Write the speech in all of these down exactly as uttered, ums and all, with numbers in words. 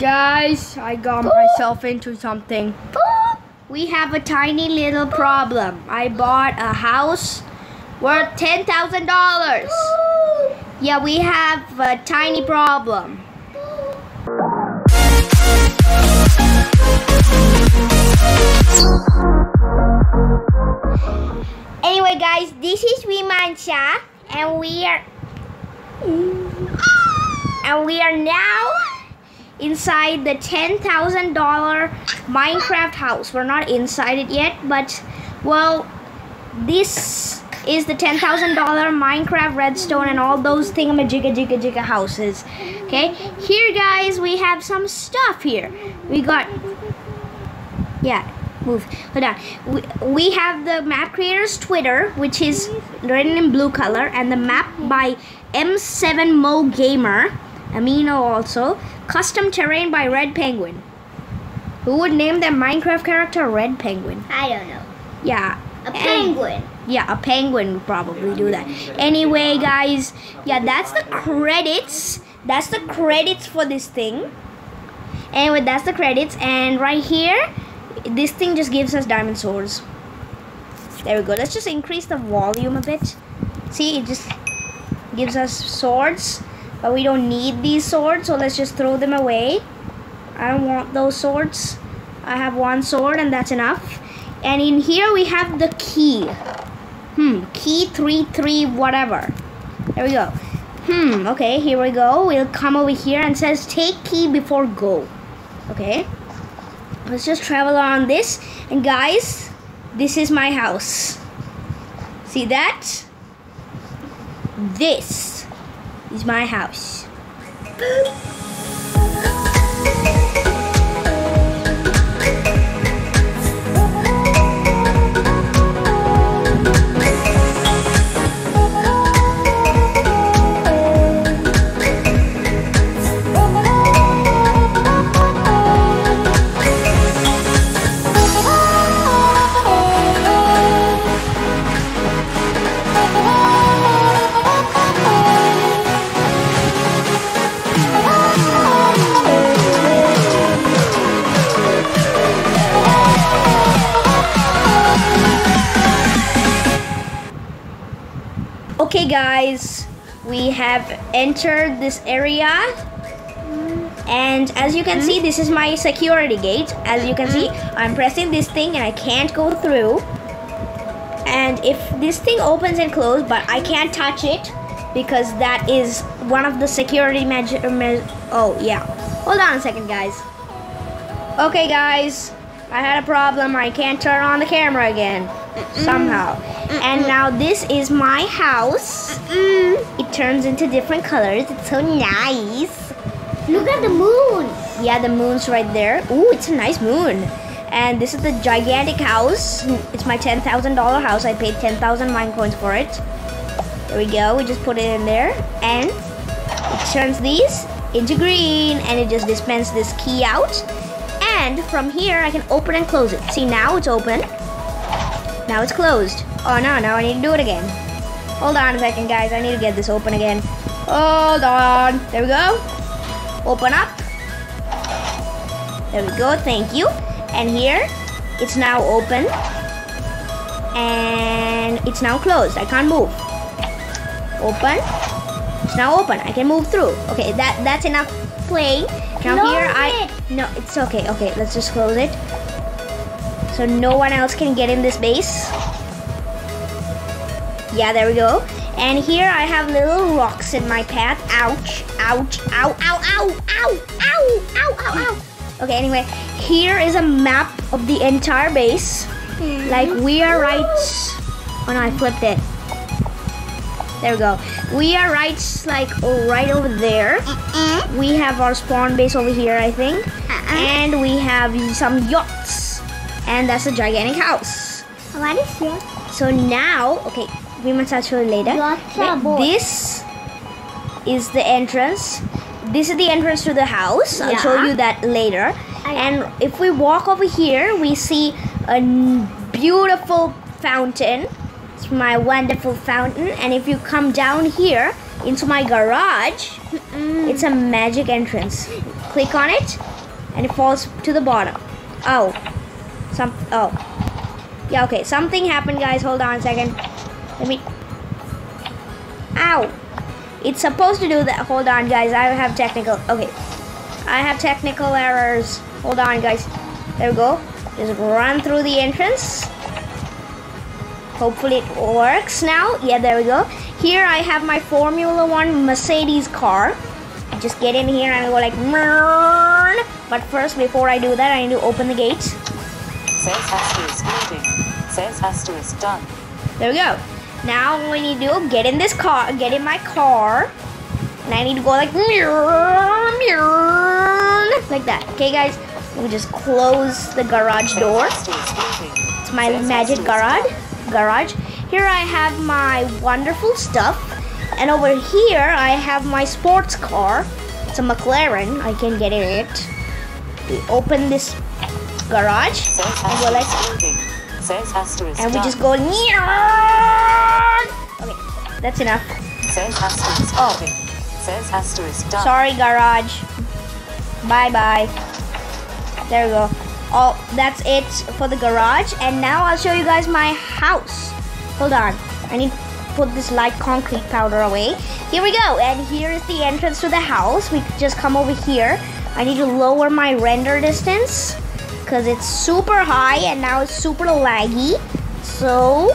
Guys, I got Ooh. myself into something. Ooh. We have a tiny little problem. I bought a house worth ten thousand dollars. Yeah, we have a tiny problem. Anyway, guys, this is Vimansha, and we are and we are now inside the ten thousand dollar Minecraft house. We're not inside it yet, but well, this is the ten thousand dollar Minecraft redstone and all those thingamajigga jigga jigga houses. Okay, here guys, we have some stuff here. We got, yeah, move, hold on. We, we have the map creator's Twitter, which is written in blue color, and the map by M seven Mo Gamer, Amino also. Custom terrain by Red Penguin. Who would name their Minecraft character Red Penguin? I don't know. Yeah. A penguin. Yeah, a penguin would probably do that. Anyway, guys, yeah, that's the credits. That's the credits for this thing. Anyway, that's the credits. And right here, this thing just gives us diamond swords. There we go. Let's just increase the volume a bit. See, it just gives us swords. But we don't need these swords, so let's just throw them away. I don't want those swords. I have one sword and that's enough. And in here we have the key. Hmm, key three three whatever. There we go. Hmm, okay, here we go. We'll come over here and says take key before go. Okay. Let's just travel on this. And guys, this is my house. See that? This is my house. Okay guys, we have entered this area, and as you can see, this is my security gate. As you can see, I'm pressing this thing and I can't go through. And if this thing opens and closes, but I can't touch it because that is one of the security measures. Oh yeah, hold on a second guys. Okay guys, I had a problem. I can't turn on the camera again. Mm-mm. Somehow. Mm-mm. And now this is my house. Mm-mm. It turns into different colors. It's so nice. Look at the moon. Yeah, the moon's right there. Ooh, it's a nice moon. And this is the gigantic house. It's my ten thousand dollar house. I paid ten thousand mine coins for it. There we go. We just put it in there. And it turns these into green. And it just dispenses this key out. And from here, I can open and close it. See, now it's open. Now it's closed. Oh no, now I need to do it again. Hold on a second guys, I need to get this open again. Hold on, there we go. Open up. There we go, thank you. And here, it's now open. And it's now closed, I can't move. Open, it's now open, I can move through. Okay, that, that's enough playing. Now close here it. I, no, it's okay, okay, let's just close it. So no one else can get in this base. Yeah, there we go. And here I have little rocks in my path. Ouch, ouch, ow, ow, ow, ow, ow, ow, ow, ow. Okay, anyway, here is a map of the entire base. Mm-hmm. Like we are right, oh no, I flipped it. There we go. We are right, like right over there. Mm-mm. We have our spawn base over here, I think. Uh-uh. And we have some yachts. And that's a gigantic house. What is this? So now, okay, we must touch it later. This is the entrance. This is the entrance to the house. Yeah. I'll show you that later. I and if we walk over here, we see a beautiful fountain. It's my wonderful fountain. And if you come down here into my garage, mm-mm. It's a magic entrance. Click on it. and it falls to the bottom. Oh. Some oh. Yeah, okay. Something happened, guys. Hold on a second. Let me Ow. It's supposed to do that. Hold on, guys. I have technical okay. I have technical errors. Hold on, guys. There we go. Just run through the entrance. Hopefully it works now. Yeah, there we go. Here I have my Formula One Mercedes car. I just get in here and I go like Murn. But first, before I do that, I need to open the gates. Says asterisk meeting. Says asterisk done. There we go. Now all I need to do, get in this car, get in my car, and I need to go like Murn, like that. Okay, guys. We just close the garage door. It's my magic garage. Garage. Here I have my wonderful stuff, and over here I have my sports car. It's a McLaren. I can get in it. We open this garage and go like, and we just go. Okay, that's enough. Oh, sorry, garage. Bye bye. There we go. Oh, that's it for the garage. And now I'll show you guys my house. Hold on. I need to put this light concrete powder away. Here we go. And here is the entrance to the house. We just come over here. I need to lower my render distance because it's super high and now it's super laggy. So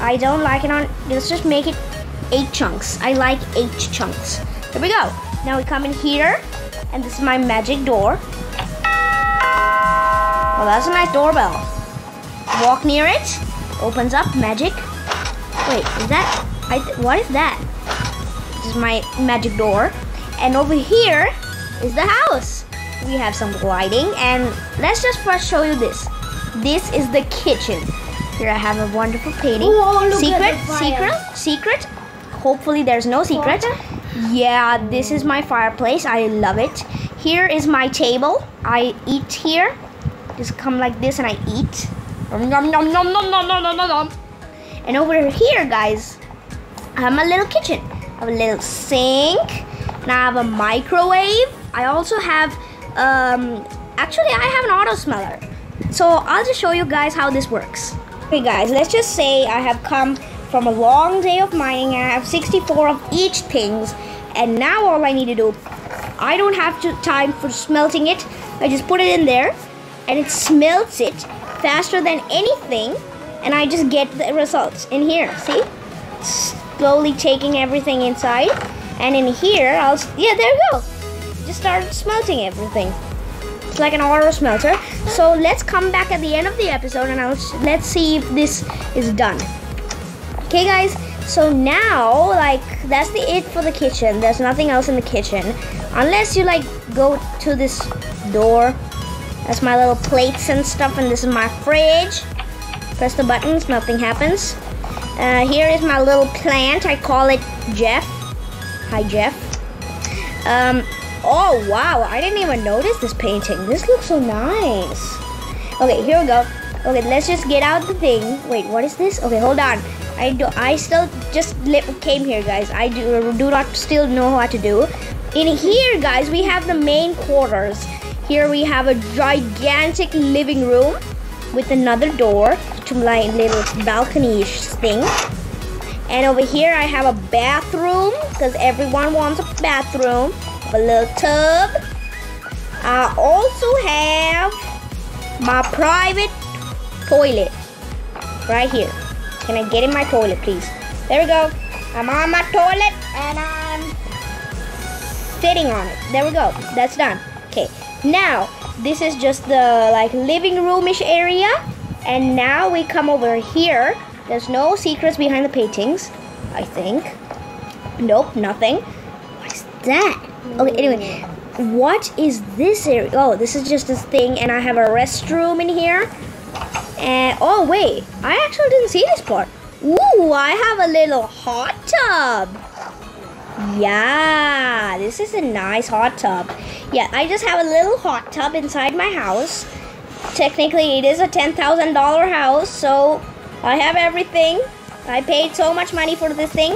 I don't like it on... Let's just make it eight chunks. I like eight chunks. There we go. Now we come in here. And this is my magic door. Well, that's a nice doorbell. Walk near it, opens up, magic. Wait, is that, I th what is that? This is my magic door. And over here is the house. We have some lighting, and let's just first show you this. This is the kitchen. Here I have a wonderful painting. Whoa, secret, secret, secret. Hopefully there's no secret. Water? Yeah, this is my fireplace, I love it. Here is my table, I eat here. Just come like this and I eat. Nom, nom, nom, nom, nom, nom, nom, nom. And over here, guys, I have my little kitchen. I have a little sink. And I have a microwave. I also have, um, actually, I have an auto smeller. So I'll just show you guys how this works. Okay, guys, let's just say I have come from a long day of mining and I have sixty-four of each things. And now all I need to do, I don't have to time for smelting it. I just put it in there. And it smelts it faster than anything, and I just get the results in here. See, slowly taking everything inside, and in here I'll yeah there you go. Just started smelting everything. It's like an auto smelter. So let's come back at the end of the episode, and I'll let's see if this is done. Okay, guys. So now like that's the it for the kitchen. There's nothing else in the kitchen, unless you like go to this door. That's my little plates and stuff, and this is my fridge. Press the buttons, nothing happens. Uh, here is my little plant. I call it Jeff. Hi, Jeff. Um, oh, wow. I didn't even notice this painting. This looks so nice. Okay, here we go. Okay, let's just get out the thing. Wait, what is this? Okay, hold on. I do. I still just came here, guys. I do, do not still know what to do. In here, guys, we have the main quarters. Here we have a gigantic living room with another door to my little balcony-ish thing. And over here I have a bathroom because everyone wants a bathroom. A little tub. I also have my private toilet right here. Can I get in my toilet, please? There we go. I'm on my toilet and I'm sitting on it. There we go. That's done. Okay. Now, this is just the like living room-ish area. And now we come over here. There's no secrets behind the paintings, I think. Nope, nothing. What is that? Okay, anyway, what is this area? Oh, this is just this thing, and I have a restroom in here. And, oh wait, I actually didn't see this part. Ooh, I have a little hot tub. Yeah, this is a nice hot tub. Yeah, I just have a little hot tub inside my house. Technically, it is a ten thousand dollar house, so I have everything. I paid so much money for this thing.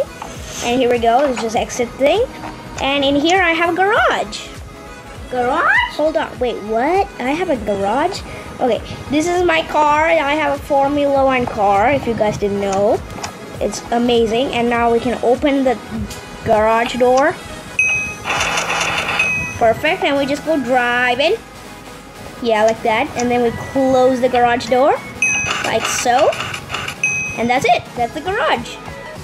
And here we go, it's just exit thing. And in here, I have a garage. Garage? Hold on, wait, what? I have a garage? Okay, this is my car. I have a Formula One car, if you guys didn't know. It's amazing. And now we can open the garage door. Perfect, and we just go driving. Yeah, like that. And then we close the garage door, like so. And that's it, that's the garage.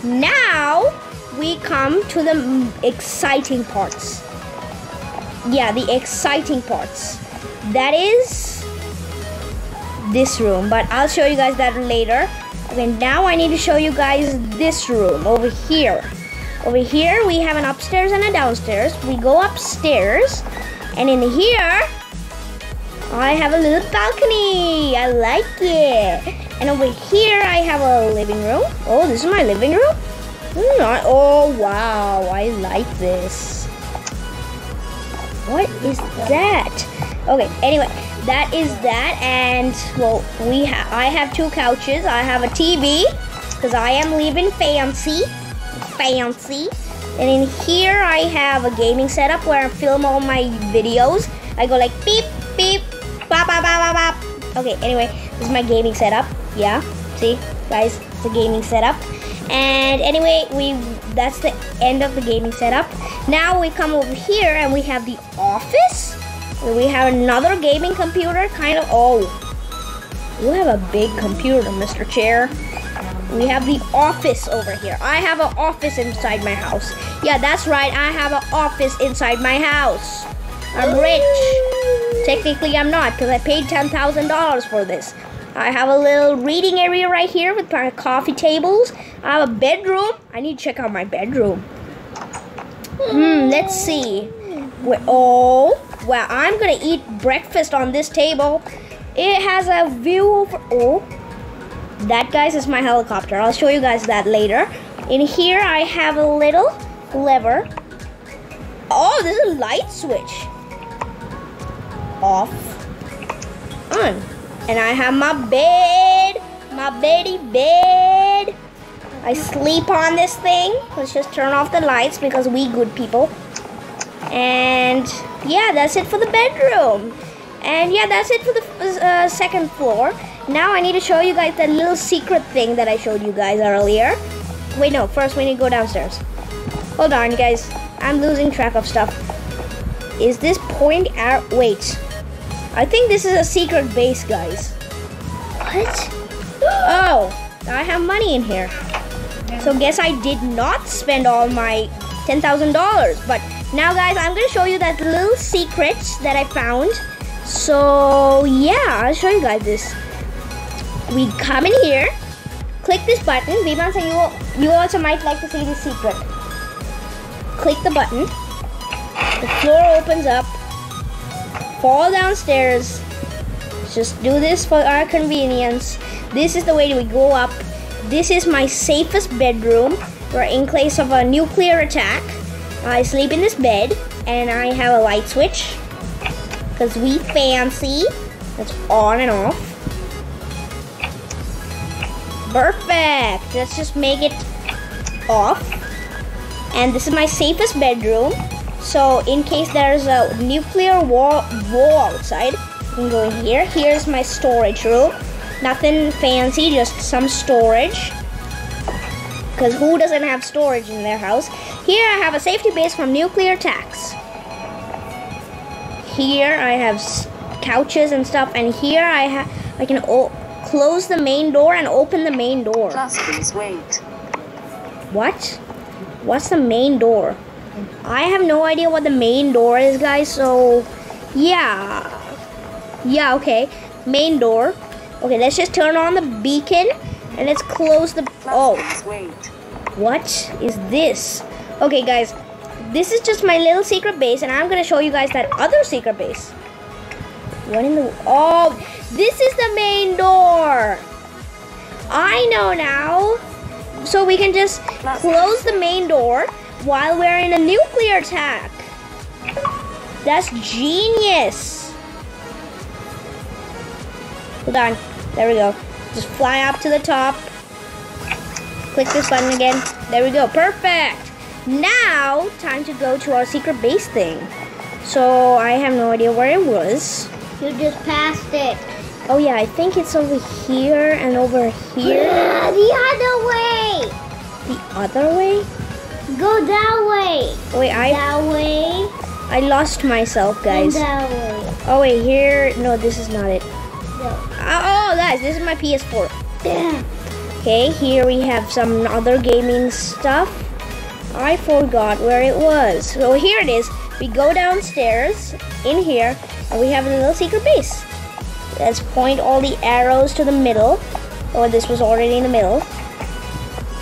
Now, we come to the exciting parts. Yeah, the exciting parts. That is this room, but I'll show you guys that later. Okay, now I need to show you guys this room over here. Over here, we have an upstairs and a downstairs. We go upstairs, and in here, I have a little balcony. I like it. And over here, I have a living room. Oh, this is my living room? Mm, I, oh, wow, I like this. What is that? Okay, anyway, that is that. And, well, we ha I have two couches. I have a T V, because I am living fancy. Fancy. And in here I have a gaming setup where I film all my videos. I go like beep, beep, bop, bop, bop, bop. Okay, anyway, this is my gaming setup. Yeah, see, guys, it's a gaming setup. And anyway, we that's the end of the gaming setup. Now we come over here and we have the office. We have another gaming computer, kind of. Oh, you have a big computer, Mister Chair. We have the office over here. I have an office inside my house. Yeah, that's right. I have an office inside my house. I'm rich. Technically, I'm not, because I paid ten thousand dollars for this. I have a little reading area right here with my coffee tables. I have a bedroom. I need to check out my bedroom. Hmm, let's see. We're, oh, well, I'm going to eat breakfast on this table. It has a view over... Oh. That, guys, is my helicopter. I'll show you guys that later. In here, I have a little lever. Oh, this is a light switch. Off. On. And I have my bed. My beddy bed. I sleep on this thing. Let's just turn off the lights because we good people. And, yeah, that's it for the bedroom. And, yeah, that's it for the uh, second floor. Now I need to show you guys that little secret thing that I showed you guys earlier. Wait, no, first we need to go downstairs. Hold on, guys. I'm losing track of stuff. Is this point out? Wait. I think this is a secret base, guys. What? Oh, I have money in here. So guess I did not spend all my ten thousand dollars. But now, guys, I'm going to show you that little secret that I found. So, yeah, I'll show you guys this. We come in here, click this button. Vimansha, you, you also might like to see the secret. Click the button. The floor opens up. Fall downstairs. Just do this for our convenience. This is the way we go up. This is my safest bedroom. We're in case of a nuclear attack. I sleep in this bed, and I have a light switch. Because we fancy. It's on and off. Perfect. Let's just make it off. And this is my safest bedroom. So in case there's a nuclear war war outside, you can go in here. Here's my storage room. Nothing fancy, just some storage. Because who doesn't have storage in their house? Here I have a safety base from nuclear attacks. Here I have couches and stuff. And here I have I can oh. Close the main door and open the main door. Just please wait. What? What's the main door? I have no idea what the main door is, guys, so yeah. Yeah, okay. Main door. Okay, let's just turn on the beacon and let's close the... Oh. What is this? Okay, guys. This is just my little secret base, and I'm going to show you guys that other secret base. What in the... Oh... This is the main door. I know now. So we can just close the main door while we're in a nuclear attack. That's genius. Hold on. There we go. Just fly up to the top. Click this button again. There we go. Perfect. Now, time to go to our secret base thing. So I have no idea where it was. You just passed it. Oh yeah, I think it's over here and over here. Yeah, the other way. The other way? Go that way. Wait, I... That way. I lost myself, guys. And that way. Oh wait, here... No, this is not it. No. Oh, guys, this is my P S four. Yeah. Okay, here we have some other gaming stuff. I forgot where it was. So here it is. We go downstairs in here and we have a little secret base. Let's point all the arrows to the middle. Oh, this was already in the middle.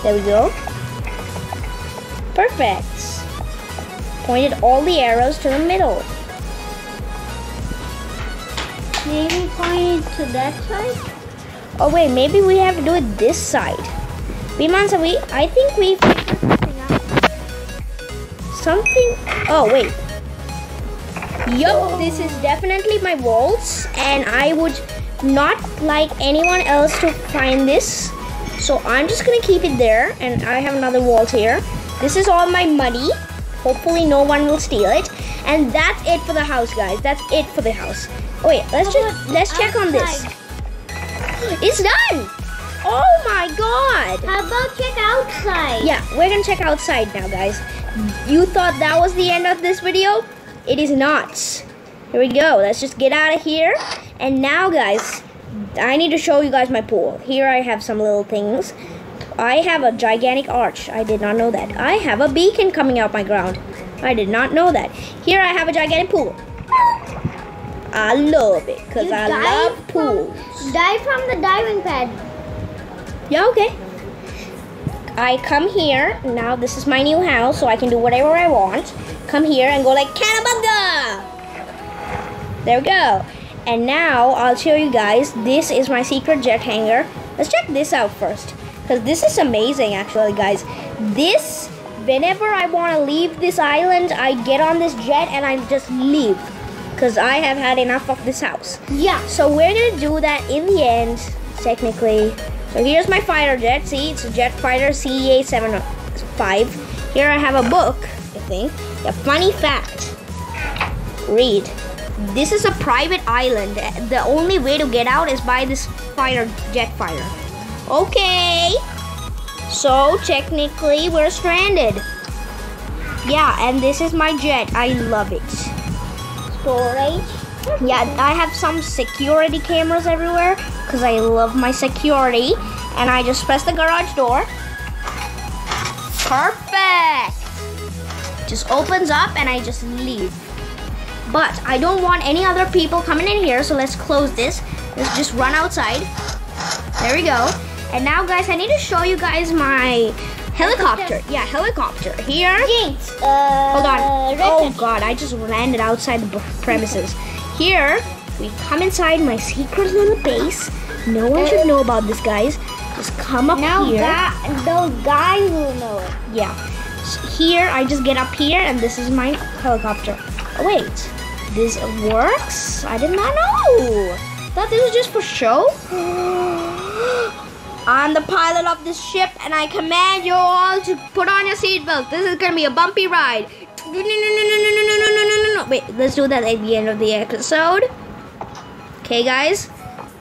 There we go. Perfect. Pointed all the arrows to the middle. Maybe point it to that side? Oh wait, maybe we have to do it this side. Vimansha, we I think we something. Oh wait. Yup, oh. This is definitely my vaults, and I would not like anyone else to find this. So I'm just gonna keep it there, and I have another vault here. This is all my money. Hopefully no one will steal it. And that's it for the house, guys. That's it for the house. Oh wait, let's just let's check on this. It's done! Oh my god! How about check outside? Yeah, we're gonna check outside now, guys. You thought that was the end of this video? It is not. Here we go. Let's just get out of here. And now, guys, I need to show you guys my pool. Here I have some little things. I have a gigantic arch. I did not know that. I have a beacon coming out my ground. I did not know that. Here I have a gigantic pool. I love it because I love pools. Dive from the diving pad. Yeah, okay. I come here. Now this is my new house, so I can do whatever I want. Come here and go like Cannabunga. There we go. And now I'll show you guys. This is my secret jet hanger. Let's check this out first because this is amazing actually, guys. This, whenever I want to leave this island, I get on this jet and I just leave. Because I have had enough of this house. Yeah. So we're going to do that in the end, technically. So here's my fighter jet. See, it's a jet fighter C E A seven oh five. Here I have a book, I think. A funny fact. Read. This is a private island. The only way to get out is by this fighter jet fighter. Okay. So technically we're stranded. Yeah, and this is my jet. I love it. Storage. Yeah, I have some security cameras everywhere because I love my security. And I just press the garage door. Perfect. Just opens up and I just leave. But I don't want any other people coming in here, so let's close this. Let's just run outside. There we go. And now, guys, I need to show you guys my helicopter. Yeah, helicopter. Here. Jinx. Uh, Hold on. Oh, God. I just landed outside the premises. Here, we come inside my secret little base. No one should know about this, guys. Just come up now here. Now, those guys will know it. Yeah. So here, I just get up here, and this is my helicopter. Oh, wait. This works? I did not know. Thought this was just for show? I'm the pilot of this ship, and I command you all to put on your seatbelts. This is gonna be a bumpy ride. No, no, no, no, no, no, no, no, no, no. Wait, let's do that at the end of the episode. Okay, guys,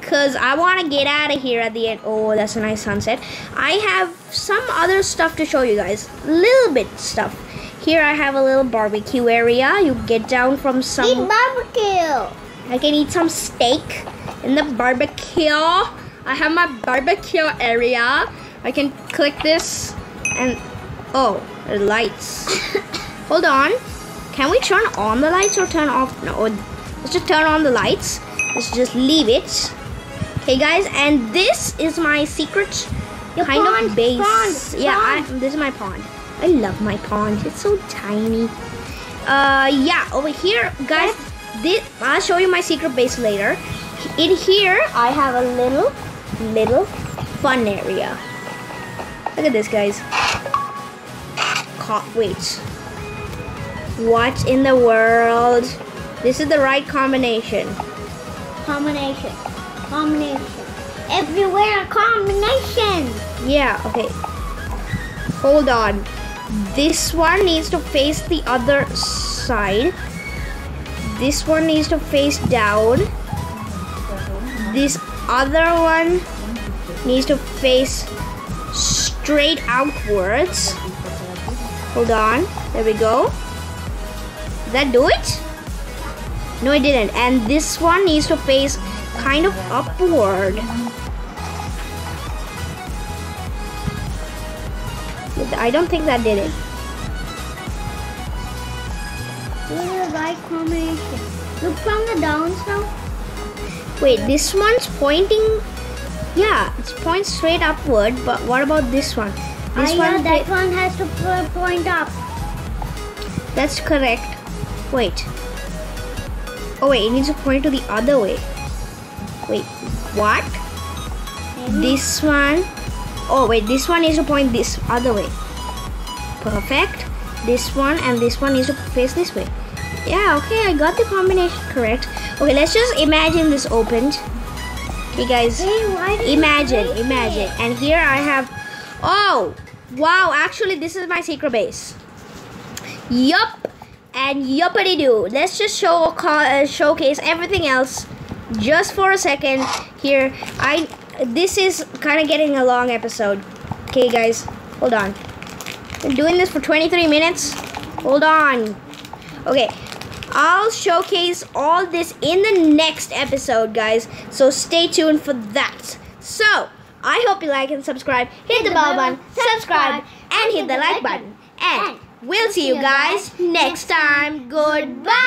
because I want to get out of here at the end. Oh, that's a nice sunset. I have some other stuff to show you guys. Little bit stuff. Here I have a little barbecue area. You get down from some... Eat barbecue! I can eat some steak in the barbecue. I have my barbecue area. I can click this and... Oh, the lights. Hold on. Can we turn on the lights or turn off? No, let's just turn on the lights. Let's just leave it. Okay, guys, and this is my secret Your kind pond, of base. Pond, yeah, pond. I, this is my pond. I love my pond. It's so tiny. Uh, yeah, over here, guys, this, I'll show you my secret base later. In here, I have a little... little fun area. Look at this, guys. Can't wait. What in the world? This is the right combination. Combination. Combination. Everywhere combination. Yeah, okay. Hold on. This one needs to face the other side. This one needs to face down. This other one needs to face straight outwards. Hold on. There we go. Did that do it? No, it didn't. And this one needs to face kind of upward. I don't think that did it. Yeah, right combination. Look from the downs now. Wait, this one's pointing. Yeah, it's points straight upward. But what about this one? This I one know that one has to point up. That's correct. Wait. Oh wait, it needs to point to the other way. Wait, what? Maybe. This one. Oh wait, this one needs to point this other way. Perfect. This one and this one needs to face this way. Yeah, okay, I got the combination correct. Okay, let's just imagine this opened. Okay guys, hey, imagine, imagine. It? And here I have, oh, wow, actually this is my secret base. Yup, and yuppity do. Let's just show uh, showcase everything else just for a second here. I. This is kind of getting a long episode. Okay guys, hold on. Been doing this for twenty-three minutes. Hold on. Okay, I'll showcase all this in the next episode, guys. So stay tuned for that. So, I hope you like and subscribe. Hit the bell button, subscribe, and hit the like button. And we'll see you guys next time. Goodbye.